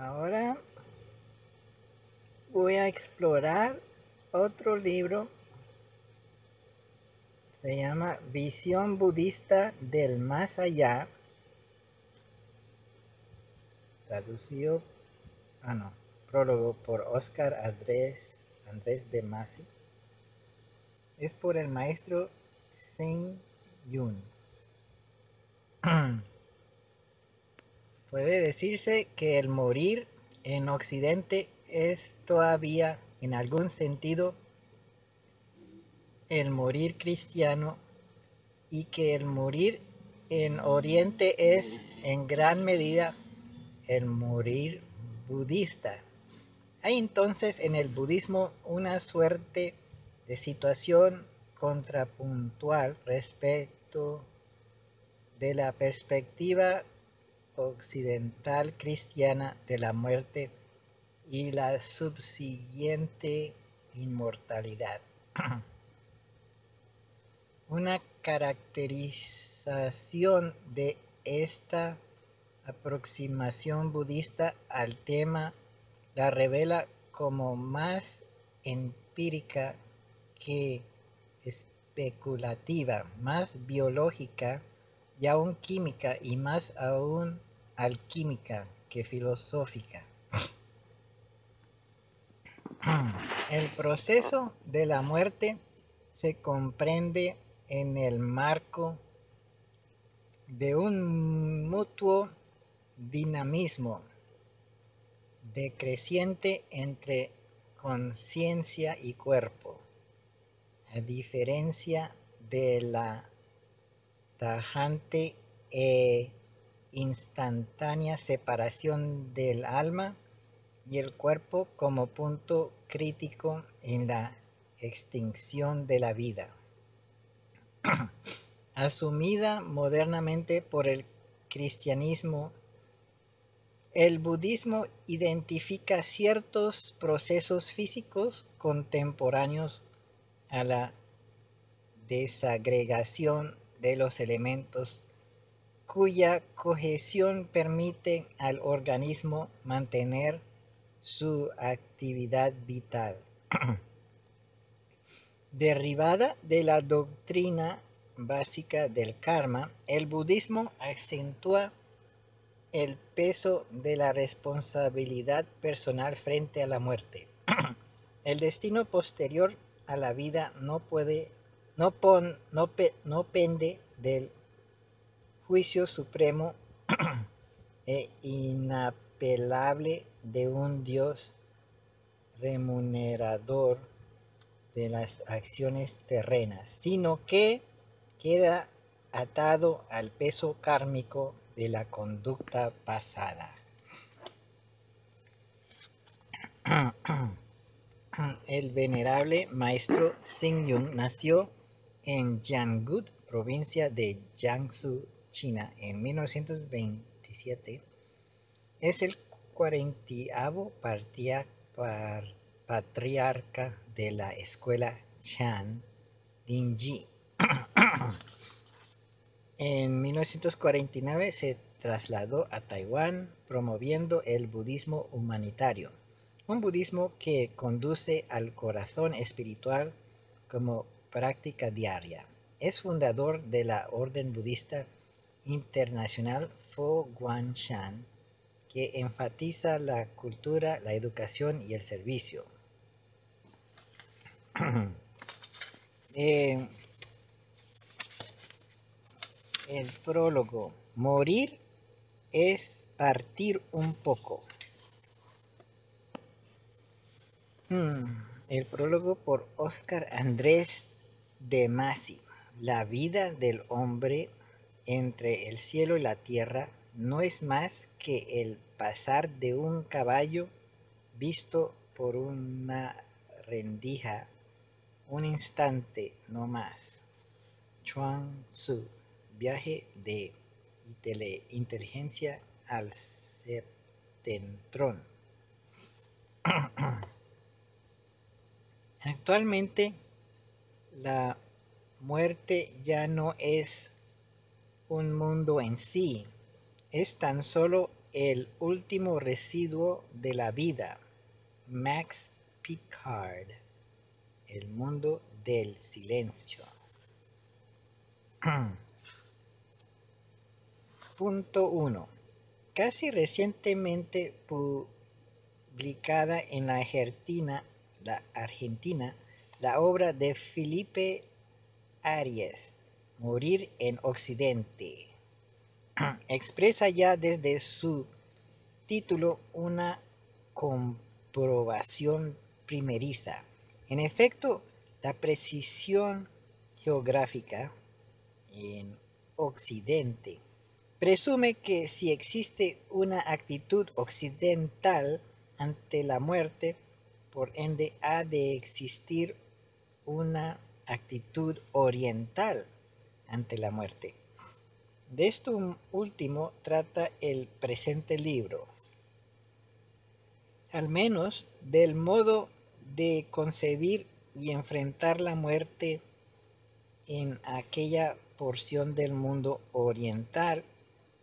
Ahora voy a explorar otro libro. Se llama Visión Budista del Más Allá. Traducido, prólogo por Oscar Andrés de Masi. Es por el maestro Hsing Yun. Puede decirse que el morir en Occidente es todavía, en algún sentido, el morir cristiano, y que el morir en Oriente es, en gran medida, el morir budista. Hay entonces en el budismo una suerte de situación contrapuntual respecto de la perspectiva occidental cristiana de la muerte y la subsiguiente inmortalidad. Una caracterización de esta aproximación budista al tema la revela como más empírica que especulativa, más biológica y aún química, y más aún alquímica que filosófica. El proceso de la muerte se comprende en el marco de un mutuo dinamismo decreciente entre conciencia y cuerpo, a diferencia de la tajante e instantánea separación del alma y el cuerpo como punto crítico en la extinción de la vida, asumida modernamente por el cristianismo. El budismo identifica ciertos procesos físicos contemporáneos a la desagregación de los elementos, cuya cohesión permite al organismo mantener su actividad vital. Derivada de la doctrina básica del karma, el budismo acentúa el peso de la responsabilidad personal frente a la muerte. El destino posterior a la vida no pende del juicio supremo e inapelable de un Dios remunerador de las acciones terrenas, sino que queda atado al peso kármico de la conducta pasada. El venerable maestro Hsing Yun nació en Yangu, provincia de Jiangsu, China, en 1927. Es el 40avo patriarca de la escuela Chan Dingji. En 1949 se trasladó a Taiwán, promoviendo el budismo humanitario, un budismo que conduce al corazón espiritual como práctica diaria. Es fundador de la Orden Budista Internacional Fo Guang Shan, que enfatiza la cultura, la educación y el servicio. El prólogo. Morir es partir un poco. El prólogo por Oscar Andrés de Masi. La vida del hombre entre el cielo y la tierra no es más que el pasar de un caballo visto por una rendija, un instante no más. Chuang Tzu, viaje de inteligencia al septentrón. Actualmente, la muerte ya no es un mundo en sí, es tan solo El último residuo de la vida, Max Picard, el mundo del silencio. Punto 1. Casi recientemente publicada en la Argentina, la obra de Philippe Ariès, Morir en Occidente, expresa ya desde su título una comprobación primeriza. En efecto, la precisión geográfica en Occidente presume que si existe una actitud occidental ante la muerte, por ende ha de existir una actitud oriental ante la muerte. De esto último trata el presente libro, al menos del modo de concebir y enfrentar la muerte en aquella porción del mundo oriental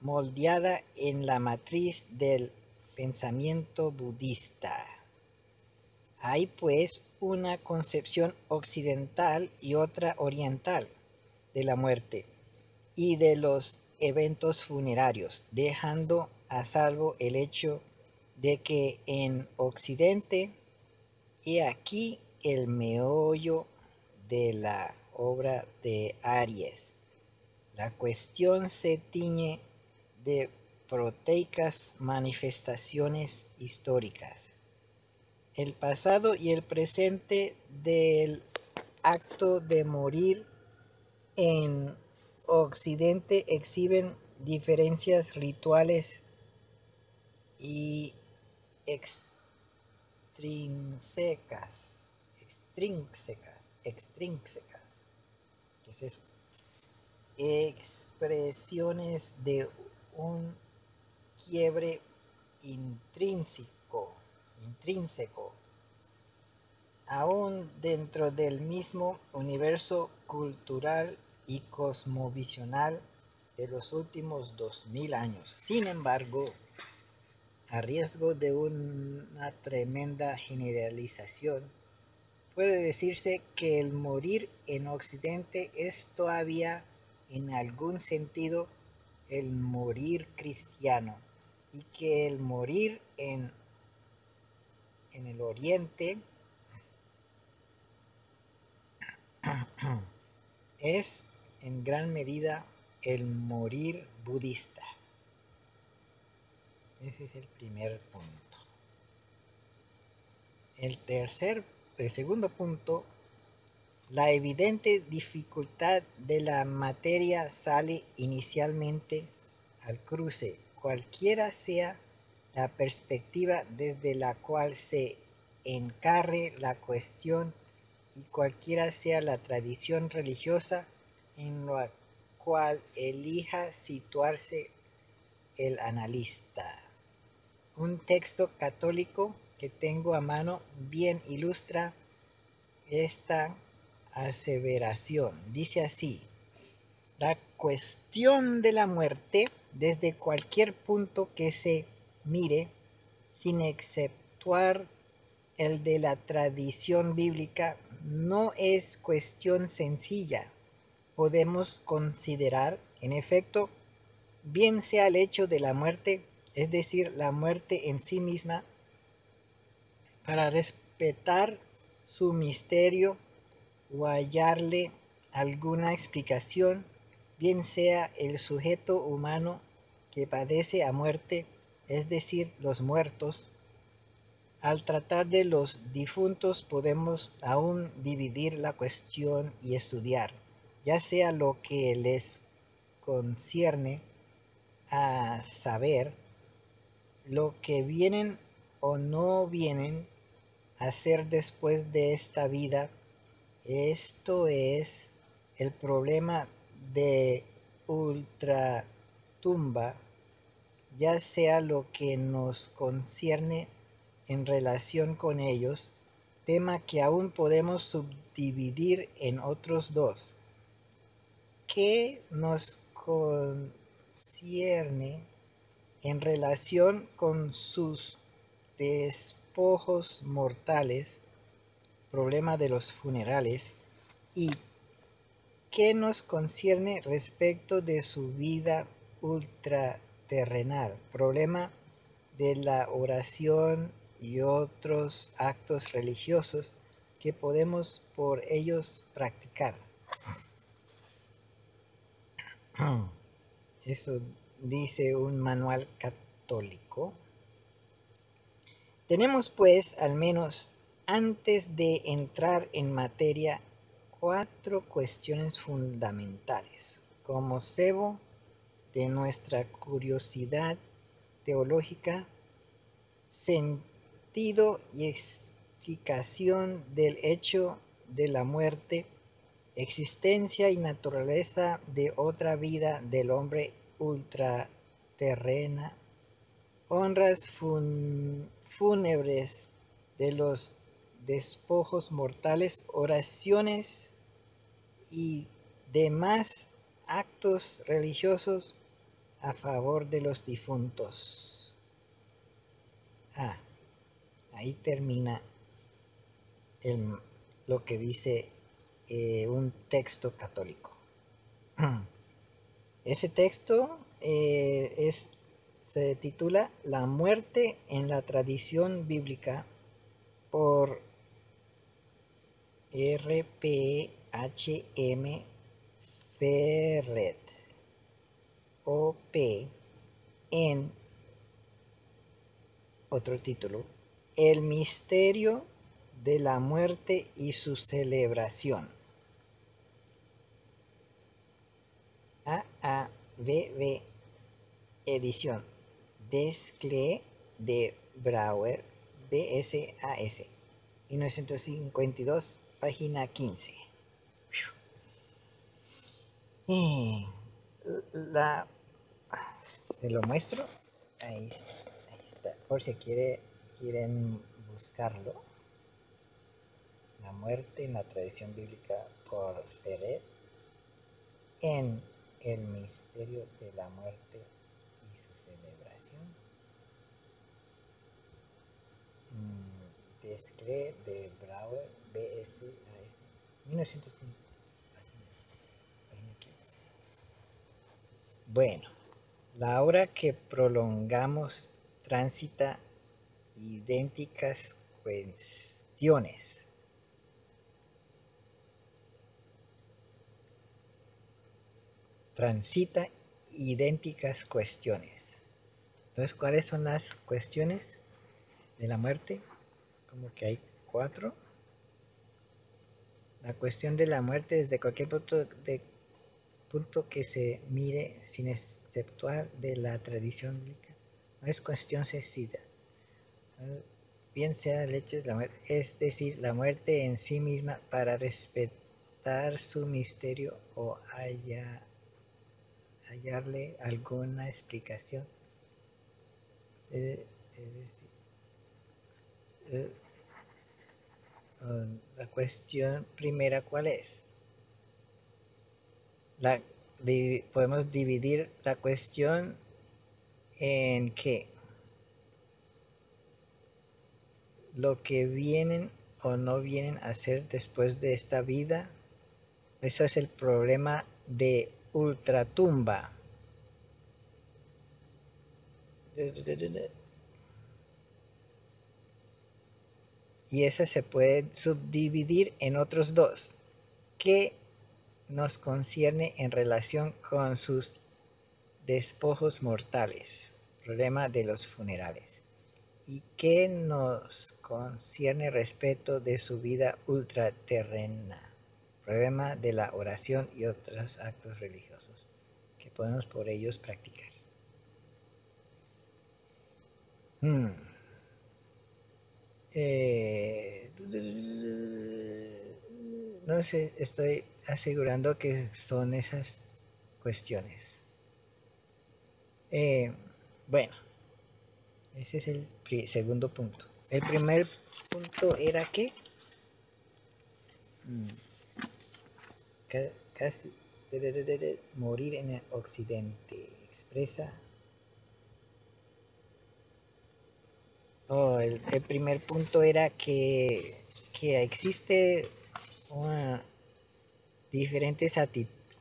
moldeada en la matriz del pensamiento budista. Hay pues una concepción occidental y otra oriental de la muerte y de los eventos funerarios, dejando a salvo el hecho de que en Occidente, he aquí el meollo de la obra de Ariès, la cuestión se tiñe de proteicas manifestaciones históricas. El pasado y el presente del acto de morir en Occidente exhiben diferencias rituales y extrínsecas, ¿qué es eso? Expresiones de un quiebre intrínseco, aún dentro del mismo universo cultural y cosmovisional de los últimos 2000 años. Sin embargo, a riesgo de una tremenda generalización, puede decirse que el morir en Occidente es todavía, en algún sentido, el morir cristiano, y que el morir en el Oriente es en gran medida el morir budista. Ese es el primer punto. El segundo punto, la evidente dificultad de la materia sale inicialmente al cruce, cualquiera sea la perspectiva desde la cual se encarre la cuestión y cualquiera sea la tradición religiosa en la cual elija situarse el analista. Un texto católico que tengo a mano bien ilustra esta aseveración. Dice así: la cuestión de la muerte, desde cualquier punto que se mire, sin exceptuar el de la tradición bíblica, no es cuestión sencilla. Podemos considerar, en efecto, bien sea el hecho de la muerte, es decir, la muerte en sí misma, para respetar su misterio o hallarle alguna explicación, bien sea el sujeto humano que padece a muerte, es decir, los muertos. Al tratar de los difuntos podemos aún dividir la cuestión y estudiar, ya sea lo que les concierne, a saber, lo que vienen o no vienen a hacer después de esta vida. Esto es el problema de ultratumba, ya sea lo que nos concierne en relación con ellos, tema que aún podemos subdividir en otros dos. ¿Qué nos concierne en relación con sus despojos mortales, problema de los funerales, y qué nos concierne respecto de su vida ultraterrenal, problema de la oración y otros actos religiosos que podemos por ellos practicar. Eso dice un manual católico. Tenemos pues, al menos antes de entrar en materia, cuatro cuestiones fundamentales como cebo de nuestra curiosidad teológica, sentido y explicación del hecho de la muerte, existencia y naturaleza de otra vida del hombre ultraterrena, honras fúnebres de los despojos mortales, oraciones y demás actos religiosos a favor de los difuntos. Ahí termina lo que dice un texto católico. Ese texto se titula La muerte en la tradición bíblica por R.P.H.M. Ferret O.P. en otro título, El misterio de la muerte y su celebración. AABB edición Desclée de Brauer BSAS 1952, página 15. Se lo muestro. Ahí está, por si quieren buscarlo. La muerte en la tradición bíblica por Ferret en el misterio de la muerte y su celebración. Desclée de Brauer BSAS 1950. Bueno, la hora que prolongamos transita idénticas cuestiones. Transita idénticas cuestiones. Entonces, ¿cuáles son las cuestiones de la muerte? Como que hay cuatro. La cuestión de la muerte desde cualquier punto que se mire, sin exceptuar de la tradición bíblica, no es cuestión sencilla, bien sea el hecho de la muerte, es decir, la muerte en sí misma, para respetar su misterio o hallarle alguna explicación. Es decir, la cuestión primera, ¿cuál es? Podemos dividir la cuestión en que lo que vienen o no vienen a hacer después de esta vida, eso es el problema de ultratumba. Y esa se puede subdividir en otros dos. ¿Qué nos concierne en relación con sus despojos mortales, problema de los funerales, y que nos concierne respecto de su vida ultraterrena, problema de la oración y otros actos religiosos que podemos por ellos practicar. No sé, estoy asegurando que son esas cuestiones. Bueno, ese es el segundo punto. El primer punto era que casi morir en el occidente expresa Oh, el primer punto era que existe diferentes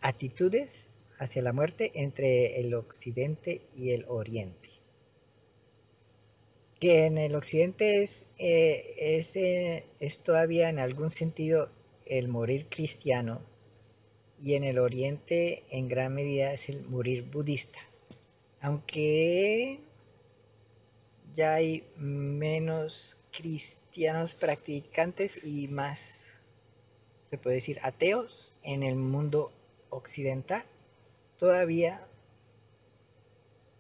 actitudes hacia la muerte entre el occidente y el oriente. Que en el occidente es todavía en algún sentido el morir cristiano, y en el oriente en gran medida es el morir budista, aunque ya hay menos cristianos practicantes y más, se puede decir, ateos en el mundo occidental. Todavía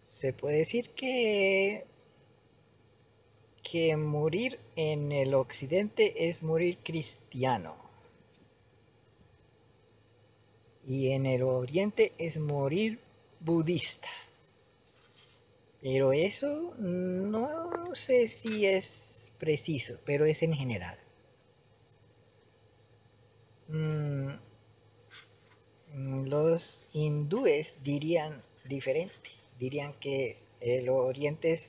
se puede decir que morir en el occidente es morir cristiano, y en el oriente es morir budista. Pero eso no sé si es preciso, pero es en general. Los hindúes dirían diferente, dirían que el oriente es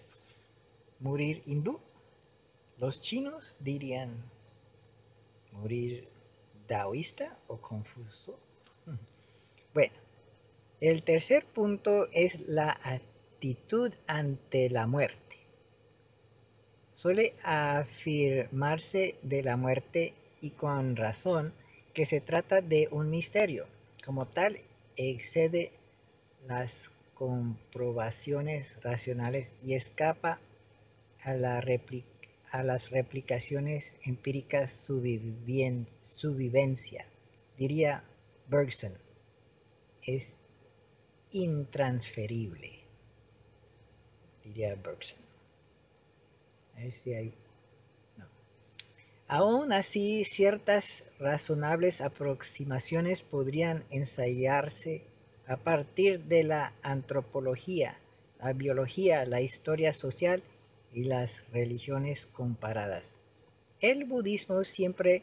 morir hindú. Los chinos dirían morir taoísta o confuso. Bueno, el tercer punto es la actitud ante la muerte. Suele afirmarse de la muerte, y con razón, que se trata de un misterio. Como tal, excede las comprobaciones racionales y escapa a las replicaciones empíricas. Su vivencia, diría Bergson, es intransferible, diría Bergson. A ver si hay... No. Aún así, ciertas razonables aproximaciones podrían ensayarse a partir de la antropología, la biología, la historia social y las religiones comparadas. El budismo, siempre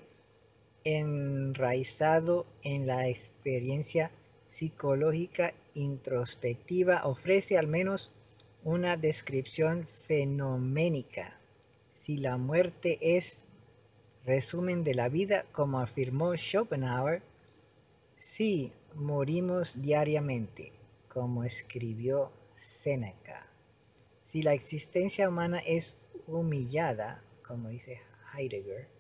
enraizado en la experiencia psicológica introspectiva, ofrece al menos una descripción fenoménica. Si la muerte es resumen de la vida, como afirmó Schopenhauer, si morimos diariamente, como escribió Séneca, si la existencia humana es humillada, como dice Heidegger,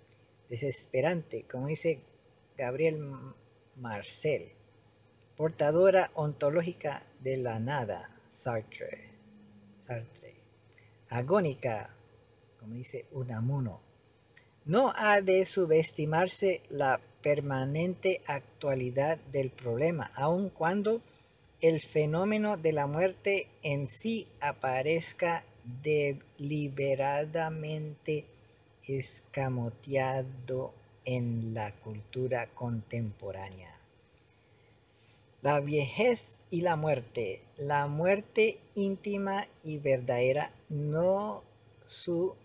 desesperante, como dice Gabriel Marcel, portadora ontológica de la nada, Sartre, agónica, como dice Unamuno. No ha de subestimarse la permanente actualidad del problema, aun cuando el fenómeno de la muerte en sí aparezca deliberadamente escamoteado en la cultura contemporánea. La vejez y la muerte íntima y verdadera, no su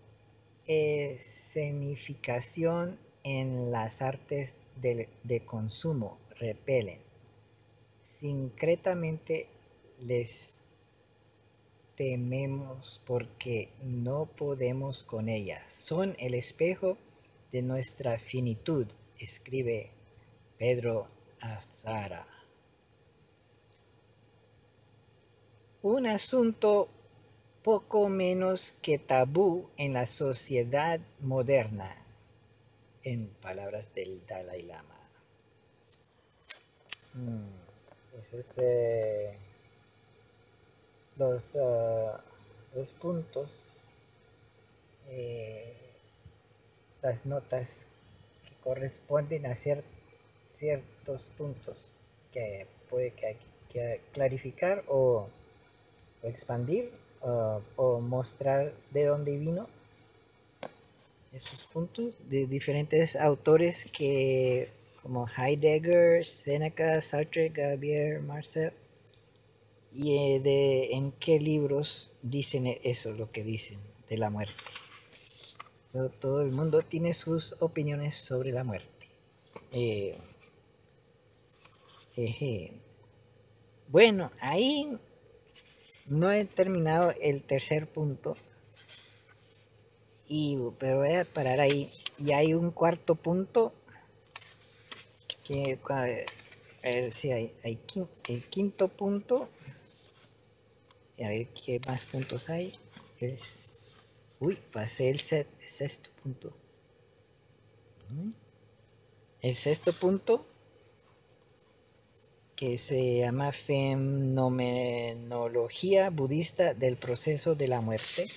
escenificación en las artes de consumo, repelen sincretamente. Les tememos porque no podemos con ellas. Son el espejo de nuestra finitud, escribe Pedro Azara. Un asunto poco menos que tabú en la sociedad moderna, en palabras del Dalai Lama. Los puntos, las notas que corresponden a ciertos puntos que puede que clarificar o expandir o mostrar de dónde vino esos puntos de diferentes autores que, como Heidegger, Séneca, Sartre, Gabriel Marcel. Y en qué libros dicen eso, lo que dicen de la muerte. Todo el mundo tiene sus opiniones sobre la muerte. Bueno, ahí no he terminado el tercer punto. Pero voy a parar ahí. Y hay un cuarto punto. Que, a ver si hay el quinto punto. A ver qué más puntos hay. Uy, pasé el sexto punto. El sexto punto, que se llama Fenomenología Budista del Proceso de la Muerte.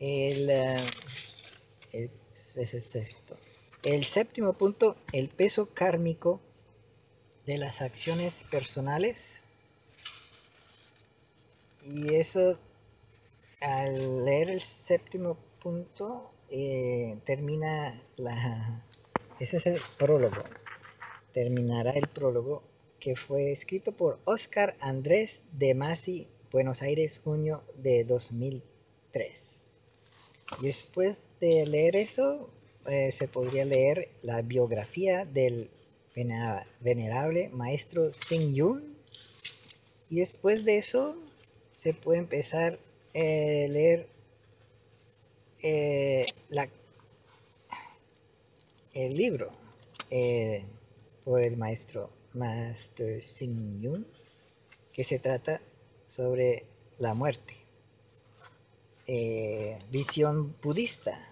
El séptimo punto, el peso kármico de las acciones personales. Y eso, al leer el séptimo punto, termina la... Ese es el prólogo. Terminará el prólogo, que fue escrito por Oscar Andrés de Masi, Buenos Aires, junio de 2003. Y después de leer eso, se podría leer la biografía del venerable maestro Hsing Yun. Y después de eso, se puede empezar a leer el libro por el maestro Hsing Yun, que se trata sobre la muerte. Visión budista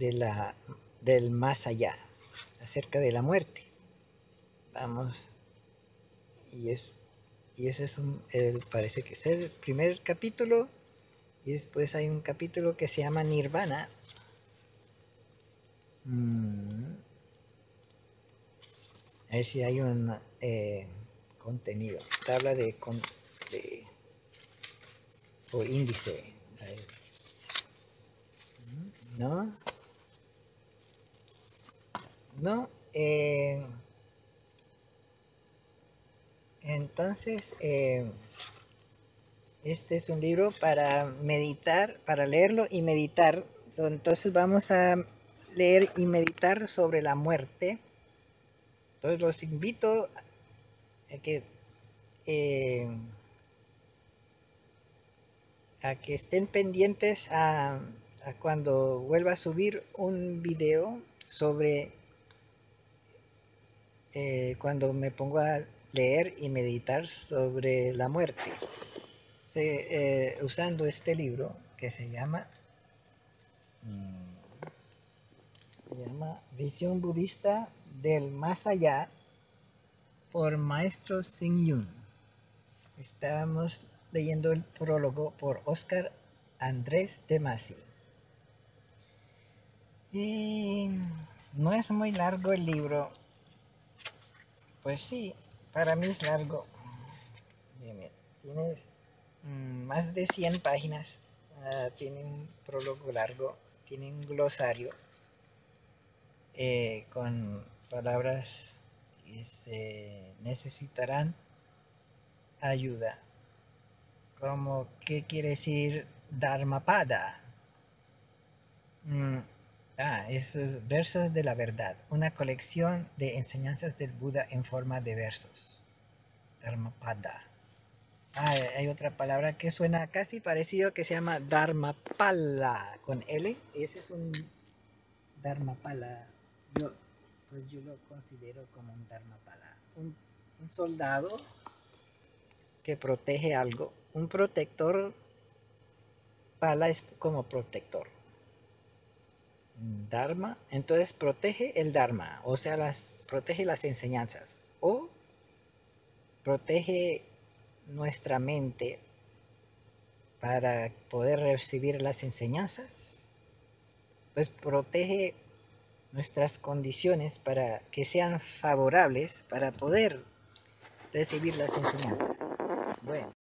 del más allá, acerca de la muerte. Vamos, y ese es parece que es el primer capítulo, y después hay un capítulo que se llama Nirvana. A ver si hay un contenido, tabla de por índice. No, entonces este es un libro para meditar, para leerlo y meditar. Entonces vamos a leer y meditar sobre la muerte. Entonces los invito a que estén pendientes a cuando vuelva a subir un video sobre cuando me pongo a leer y meditar sobre la muerte, usando este libro que se llama Visión Budista del Más Allá, por maestro Hsing Yun. Estábamos leyendo el prólogo por Oscar Andrés de Masi. Y no es muy largo el libro. Pues sí, para mí es largo. Tiene más de 100 páginas. Tiene un prólogo largo. Tiene un glosario. Con palabras que se necesitarán ayuda, como qué quiere decir Dharmapada. Esos versos de la verdad, una colección de enseñanzas del Buda en forma de versos. Dharmapada. Hay otra palabra que suena casi parecido, que se llama Dharmapala con L. Ese es un Dharmapala. Yo lo considero como un Dharmapala, un soldado que protege algo, un protector. Pala es como protector. Dharma, entonces protege el Dharma, o sea, protege las enseñanzas, o protege nuestra mente para poder recibir las enseñanzas, pues protege nuestras condiciones para que sean favorables para poder recibir las enseñanzas. Bueno,